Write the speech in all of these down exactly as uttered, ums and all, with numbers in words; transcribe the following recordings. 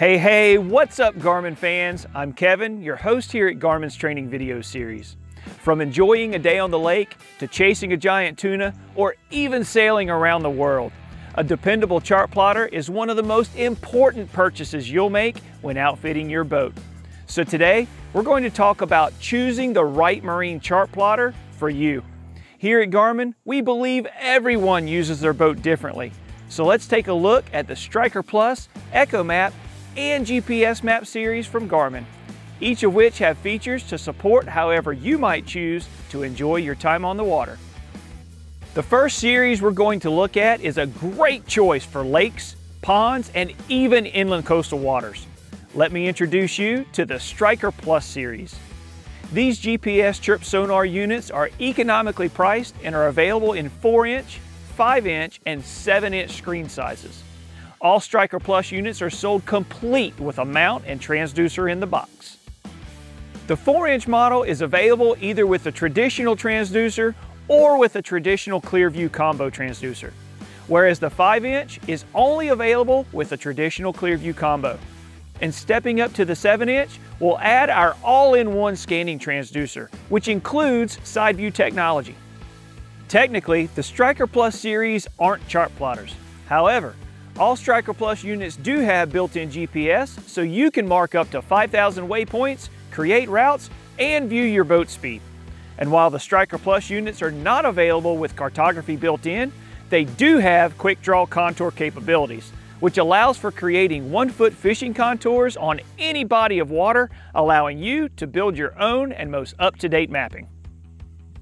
Hey, hey, what's up Garmin fans? I'm Kevin, your host here at Garmin's training video series. From enjoying a day on the lake to chasing a giant tuna or even sailing around the world, a dependable chart plotter is one of the most important purchases you'll make when outfitting your boat. So today, we're going to talk about choosing the right marine chart plotter for you. Here at Garmin, we believe everyone uses their boat differently. So let's take a look at the Striker Plus, echoMAP, and G P S map series from Garmin, each of which have features to support however you might choose to enjoy your time on the water. The first series we're going to look at is a great choice for lakes, ponds, and even inland coastal waters. Let me introduce you to the Striker Plus series. These G P S chirp sonar units are economically priced and are available in four inch, five inch, and seven inch screen sizes. All Striker Plus units are sold complete with a mount and transducer in the box. The four inch model is available either with a traditional transducer or with a traditional ClearVü combo transducer, whereas the five inch is only available with a traditional ClearVü combo. And stepping up to the seven inch, we'll add our all-in-one scanning transducer, which includes SideVü technology. Technically, the Striker Plus series aren't chart plotters. However, all Striker Plus units do have built-in G P S, so you can mark up to five thousand waypoints, create routes, and view your boat speed. And while the Striker Plus units are not available with cartography built in, they do have quick draw contour capabilities, which allows for creating one-foot fishing contours on any body of water, allowing you to build your own and most up-to-date mapping.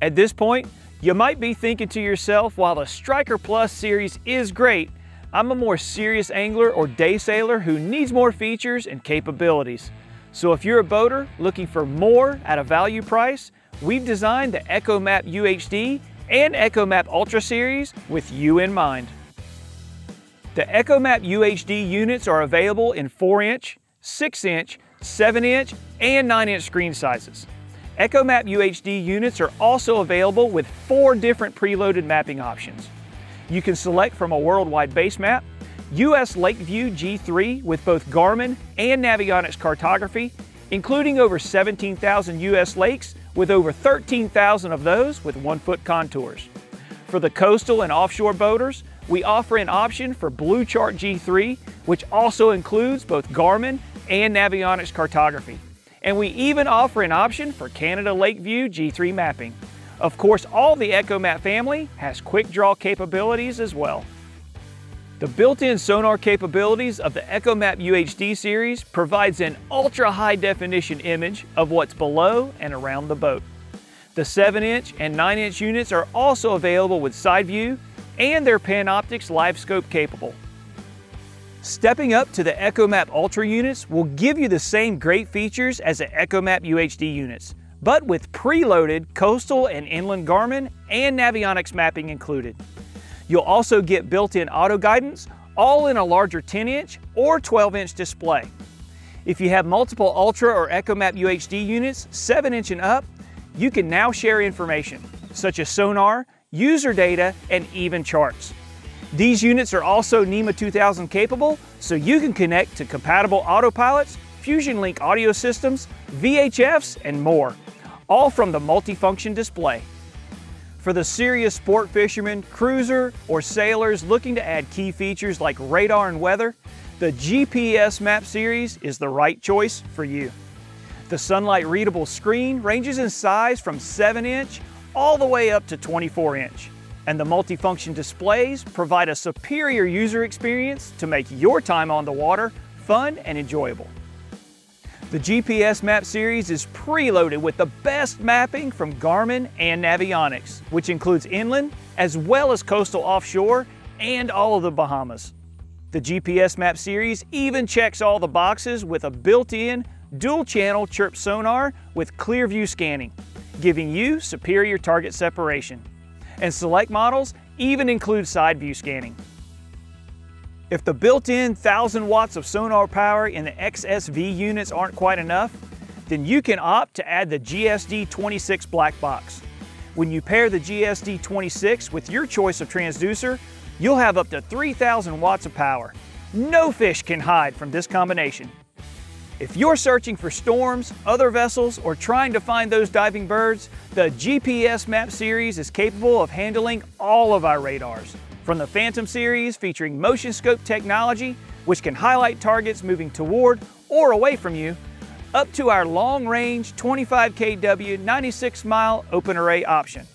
At this point, you might be thinking to yourself, while the Striker Plus series is great, I'm a more serious angler or day sailor who needs more features and capabilities. So if you're a boater looking for more at a value price, we've designed the echoMAP U H D and echoMAP Ultra series with you in mind. The echoMAP U H D units are available in four inch, six inch, seven inch, and nine inch screen sizes. echoMAP U H D units are also available with four different preloaded mapping options. You can select from a worldwide base map, U S Lakeview G three with both Garmin and Navionics cartography, including over seventeen thousand U S lakes, with over thirteen thousand of those with one-foot contours. For the coastal and offshore boaters, we offer an option for Blue Chart G three, which also includes both Garmin and Navionics cartography. And we even offer an option for Canada Lakeview G three mapping. Of course, all the echoMAP family has quick draw capabilities as well. The built-in sonar capabilities of the echoMAP U H D series provides an ultra high definition image of what's below and around the boat. The seven inch and nine inch units are also available with SideVü and they're Panoptix LiveScope capable. Stepping up to the echoMAP Ultra units will give you the same great features as the echoMAP U H D units, but with preloaded coastal and inland Garmin and Navionics mapping included. You'll also get built-in auto guidance, all in a larger ten inch or twelve inch display. If you have multiple Ultra or echoMAP U H D units, seven inch and up, you can now share information, such as sonar, user data, and even charts. These units are also NEMA two thousand capable, so you can connect to compatible autopilots, FusionLink audio systems, V H Fs, and more, all from the multifunction display. For the serious sport fisherman, cruiser, or sailors looking to add key features like radar and weather, the G P S map series is the right choice for you. The sunlight readable screen ranges in size from seven inch all the way up to twenty-four inch, and the multifunction displays provide a superior user experience to make your time on the water fun and enjoyable. The G P S map series is preloaded with the best mapping from Garmin and Navionics, which includes inland as well as coastal offshore and all of the Bahamas. The G P S map series even checks all the boxes with a built-in dual-channel chirp sonar with ClearVü scanning, giving you superior target separation. And select models even include SideVü scanning. If the built-in one thousand watts of sonar power in the X S V units aren't quite enough, then you can opt to add the G S D twenty-six black box. When you pair the G S D twenty-six with your choice of transducer, you'll have up to three thousand watts of power, No fish can hide from this combination. If you're searching for storms, other vessels, or trying to find those diving birds, the G P S map series is capable of handling all of our radars, from the Phantom series featuring motion scope technology, which can highlight targets moving toward or away from you, up to our long-range twenty-five K W ninety-six mile open array option.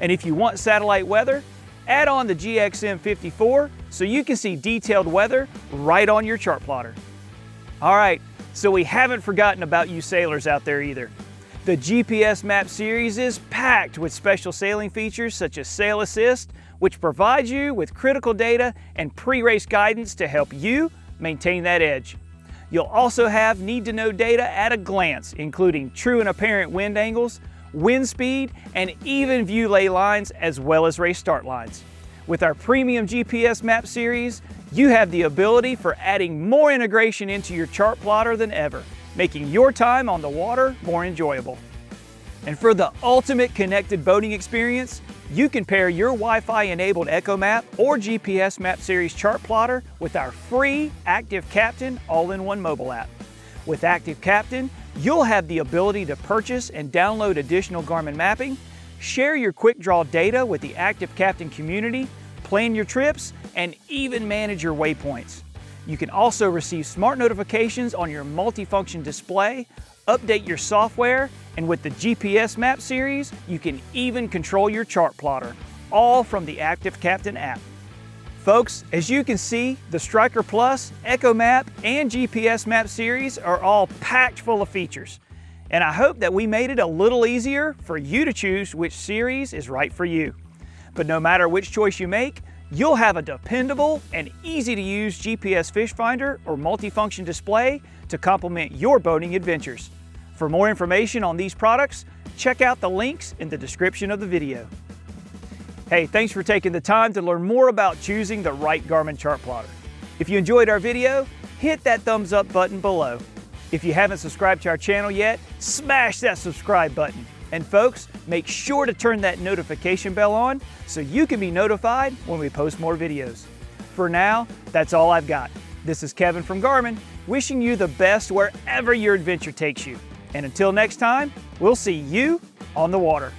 And if you want satellite weather, add on the G X M fifty-four so you can see detailed weather right on your chart plotter. All right, so we haven't forgotten about you sailors out there either. The G P S map series is packed with special sailing features such as Sail Assist, which provides you with critical data and pre-race guidance to help you maintain that edge. You'll also have need-to-know data at a glance, including true and apparent wind angles, wind speed, and even view lay lines as well as race start lines. With our premium G P S map series, you have the ability for adding more integration into your chart plotter than ever, making your time on the water more enjoyable. And for the ultimate connected boating experience, you can pair your Wi-Fi enabled echoMAP or G P S map series chart plotter with our free ActiveCaptain all-in-one mobile app. With ActiveCaptain, you'll have the ability to purchase and download additional Garmin mapping, share your quick draw data with the ActiveCaptain community, plan your trips, and even manage your waypoints. You can also receive smart notifications on your multifunction display, update your software, and with the G P S map series, you can even control your chart plotter, all from the ActiveCaptain app. Folks, as you can see, the Striker Plus, echoMAP, and G P S map series are all packed full of features. And I hope that we made it a little easier for you to choose which series is right for you. But no matter which choice you make, you'll have a dependable and easy-to-use G P S fish finder or multifunction display to complement your boating adventures. For more information on these products, check out the links in the description of the video. Hey, thanks for taking the time to learn more about choosing the right Garmin chart plotter. If you enjoyed our video, hit that thumbs up button below. If you haven't subscribed to our channel yet, smash that subscribe button. And folks, make sure to turn that notification bell on so you can be notified when we post more videos. For now, that's all I've got. This is Kevin from Garmin, wishing you the best wherever your adventure takes you. And until next time, we'll see you on the water.